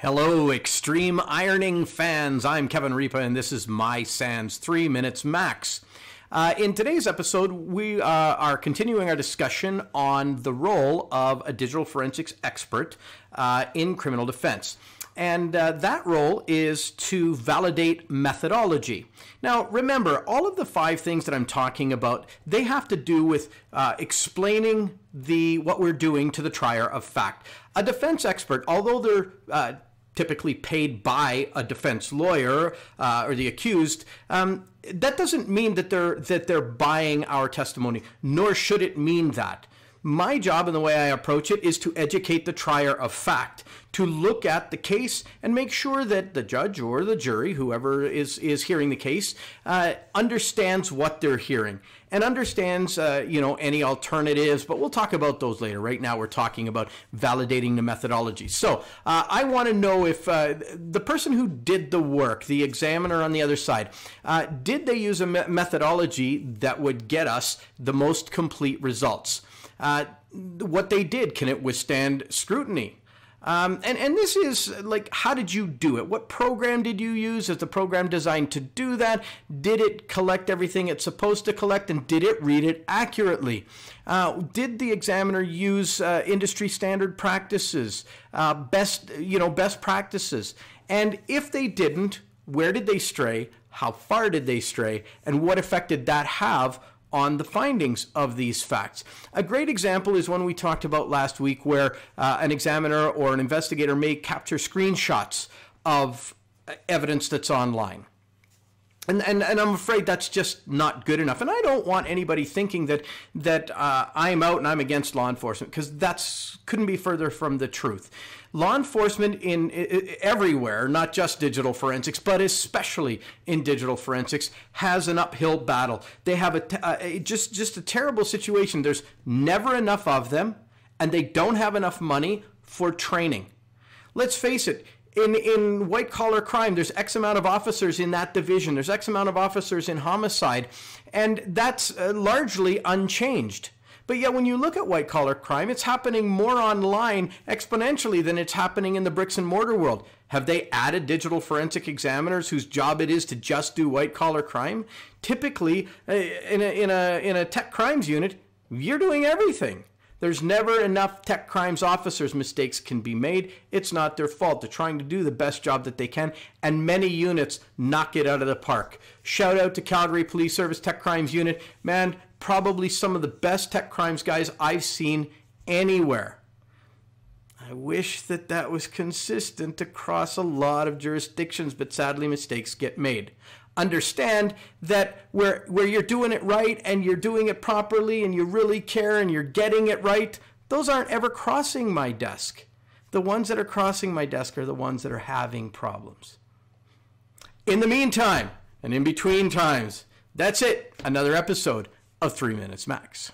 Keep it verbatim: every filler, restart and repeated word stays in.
Hello, Extreme Ironing fans. I'm Kevin Ripa, and this is My SANS Three Minutes Max. Uh, in today's episode, we uh, are continuing our discussion on the role of a digital forensics expert uh, in criminal defense. And uh, that role is to validate methodology. Now, remember, all of the five things that I'm talking about, they have to do with uh, explaining the what we're doing to the trier of fact. A defense expert, although they're uh, typically paid by a defense lawyer uh, or the accused, um, that doesn't mean that they're that they're buying our testimony, nor should it mean that. My job and the way I approach it is to educate the trier of fact, to look at the case and make sure that the judge or the jury, whoever is, is hearing the case, uh, understands what they're hearing and understands uh, you know, any alternatives, but we'll talk about those later. Right now we're talking about validating the methodology. So uh, I want to know if uh, the person who did the work, the examiner on the other side, uh, did they use a me- methodology that would get us the most complete results? Uh, what they did, can it withstand scrutiny? Um, and, and this is like, how did you do it? What program did you use? Is the program designed to do that? Did it collect everything it's supposed to collect? And did it read it accurately? Uh, did the examiner use uh, industry standard practices, uh, best, you know, best practices? And if they didn't, where did they stray? How far did they stray? And what effect did that have on the findings of these facts? A great example is one we talked about last week where uh, an examiner or an investigator may capture screenshots of evidence that's online. And, and, and I'm afraid that's just not good enough. And I don't want anybody thinking that, that uh, I'm out and I'm against law enforcement, because that's couldn't be further from the truth. Law enforcement in, in everywhere, not just digital forensics, but especially in digital forensics, has an uphill battle. They have a, uh, a just, just a terrible situation. There's never enough of them, and they don't have enough money for training. Let's face it. In, in white-collar crime, there's X amount of officers in that division. There's X amount of officers in homicide, and that's uh, largely unchanged. But yet when you look at white-collar crime, it's happening more online exponentially than it's happening in the bricks-and-mortar world. Have they added digital forensic examiners whose job it is to just do white-collar crime? Typically, in a, in a, in a tech crimes unit, you're doing everything. There's never enough tech crimes officers. Mistakes can be made. It's not their fault. They're trying to do the best job that they can, and many units knock it out of the park. Shout out to Calgary Police Service Tech Crimes Unit. Man, probably some of the best tech crimes guys I've seen anywhere. I wish that that was consistent across a lot of jurisdictions, but sadly mistakes get made. Understand that where where you're doing it right and you're doing it properly and you really care and you're getting it right, those aren't ever crossing my desk. The ones that are crossing my desk are the ones that are having problems. In the meantime, and in between times, that's it. Another episode of Three Minutes Max.